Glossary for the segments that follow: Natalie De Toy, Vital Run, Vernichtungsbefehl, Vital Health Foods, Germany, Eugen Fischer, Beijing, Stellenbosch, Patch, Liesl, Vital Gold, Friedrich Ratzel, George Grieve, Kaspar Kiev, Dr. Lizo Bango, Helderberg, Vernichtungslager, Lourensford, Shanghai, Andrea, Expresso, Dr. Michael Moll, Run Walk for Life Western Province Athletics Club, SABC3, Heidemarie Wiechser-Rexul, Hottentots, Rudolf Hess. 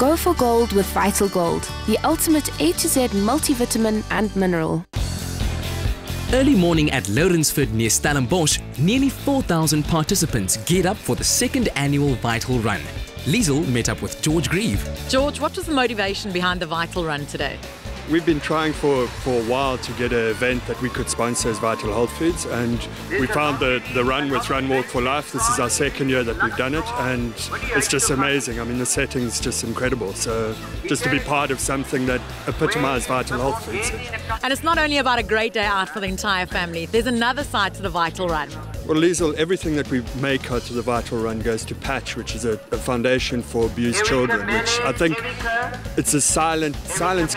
Go for gold with Vital Gold, the ultimate A to Z multivitamin and mineral. Early morning at Lourensford near Stellenbosch, nearly 4,000 participants geared up for the second annual Vital Run. Liesl met up with George Grieve. George, what was the motivation behind the Vital Run today? We've been trying for a while to get an event that we could sponsor as Vital Health Foods, and we found the run with Run Walk for Life. This is our second year that we've done it, and it's just amazing. I mean, the setting's just incredible. So just to be part of something that epitomised Vital Health Foods. And it's not only about a great day out for the entire family. There's another side to the Vital Run. Well, Liesl, everything that we make out of the Vital Run goes to Patch, which is a foundation for abused children, which I think it's a silent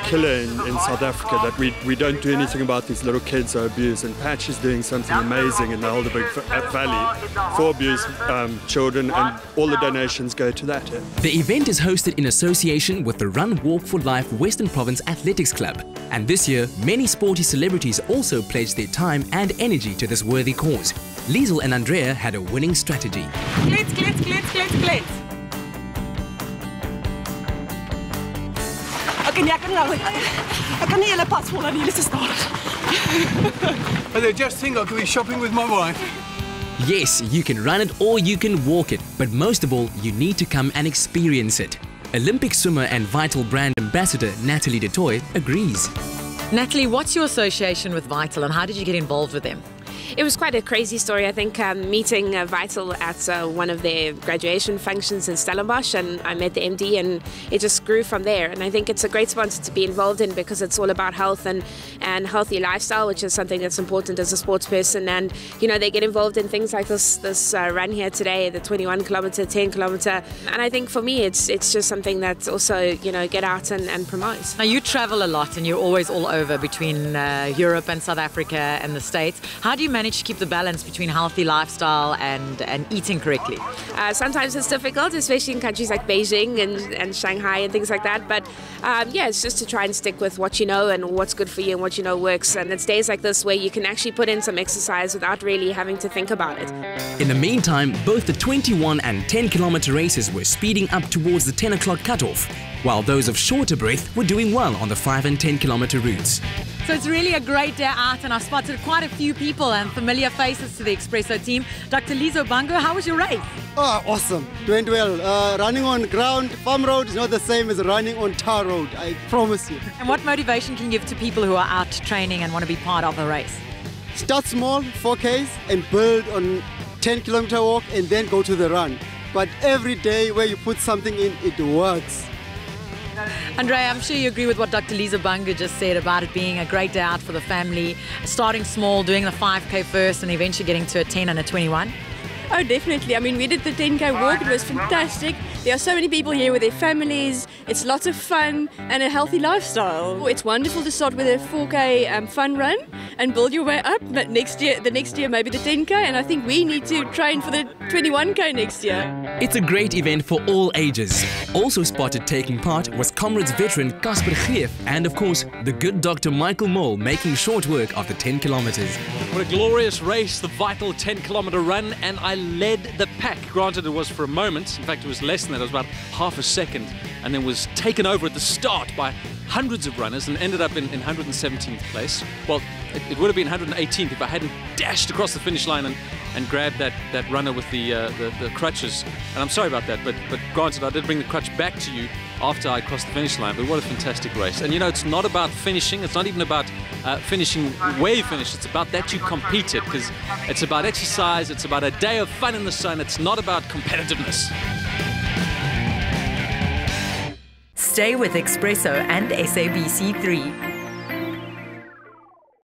killer in South Africa, that we don't do anything about these little kids who are abused. And Patch is doing something amazing in the Helderberg Valley for abused children, and all the donations go to that. The event is hosted in association with the Run Walk for Life Western Province Athletics Club. And this year, many sporty celebrities also pledged their time and energy to this worthy cause. Liesl and Andrea had a winning strategy. Glitz. They just think I could be shopping with my wife. Yes, you can run it or you can walk it, but most of all, you need to come and experience it. Olympic swimmer and Vital brand ambassador Natalie De Toy agrees. Natalie, what's your association with Vital and how did you get involved with them? It was quite a crazy story. I think meeting Vital at one of their graduation functions in Stellenbosch, and I met the MD, and it just grew from there. And I think it's a great sponsor to be involved in because it's all about health and healthy lifestyle, which is something that's important as a sports person. And you know, they get involved in things like this run here today, the 21 kilometer, 10 kilometer. And I think for me, it's just something that's also, you know, get out and promote. Now you travel a lot, and you're always all over between Europe and South Africa and the States. How do you manage to keep the balance between healthy lifestyle and eating correctly? Sometimes it's difficult, especially in countries like Beijing and Shanghai and things like that, but yeah, it's just to try and stick with what you know and what's good for you and what you know works, and it's days like this where you can actually put in some exercise without really having to think about it. In the meantime, both the 21 and 10 kilometer races were speeding up towards the 10 o'clock cutoff, while those of shorter breath were doing well on the 5 and 10 kilometer routes. So it's really a great day out, and I've spotted quite a few people and familiar faces to the Expresso team. Dr. Lizo Bango, how was your race? Oh, awesome. It went well. Running on ground, farm road is not the same as running on tar road, I promise you. And what motivation can you give to people who are out training and want to be part of a race? Start small, 4Ks, and build on 10-kilometer walk and then go to the run. But every day where you put something in, it works. Andrea, I'm sure you agree with what Dr. Lizo Bango just said about it being a great day out for the family, starting small, doing the 5K first and eventually getting to a 10 and a 21. Oh, definitely. I mean, we did the 10K walk. It was fantastic. There are so many people here with their families. It's lots of fun and a healthy lifestyle. It's wonderful to start with a 4K fun run and build your way up. But the next year, maybe the 10K. And I think we need to train for the 21K next year. It's a great event for all ages. Also spotted taking part was Comrades veteran Kaspar Kiev and, of course, the good Dr. Michael Moll, making short work of the 10 kilometers. What a glorious race, the Vital 10-kilometer run, and I led the pack. Granted, it was for a moment. In fact, it was less than that. It was about half a second, and then was taken over at the start by hundreds of runners and ended up in 117th place. Well, it would have been 118th if I hadn't dashed across the finish line and grabbed that runner with the crutches. And I'm sorry about that, but granted, I did bring the crutch back to you after I crossed the finish line. But what a fantastic race. And you know, it's not about finishing. It's not even about finishing where you finish. It's about that you competed, because it's about exercise. It's about a day of fun in the sun. It's not about competitiveness. Stay with Expresso and SABC3.